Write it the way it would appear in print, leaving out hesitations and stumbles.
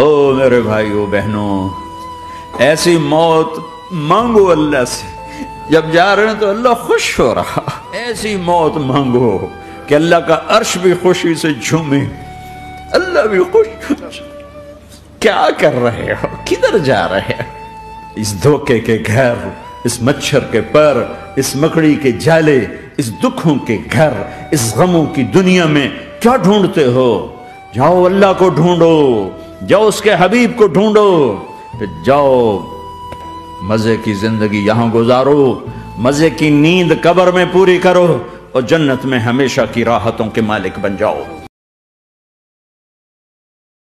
ओ मेरे भाइयों बहनों, ऐसी मौत मांगो अल्लाह से। जब जा रहे हैं तो अल्लाह खुश हो रहा, ऐसी मौत मांगो कि अल्लाह का अर्श भी खुशी से झूमे, अल्लाह भी खुश। क्या कर रहे हो, किधर जा रहे हो? इस धोखे के घर, इस मच्छर के पर, इस मकड़ी के जाले, इस दुखों के घर, इस गमों की दुनिया में क्या ढूंढते हो? जाओ अल्लाह को ढूंढो, जाओ उसके हबीब को ढूंढो, जाओ मजे की जिंदगी यहां गुजारो, मजे की नींद कब्र में पूरी करो और जन्नत में हमेशा की राहतों के मालिक बन जाओ।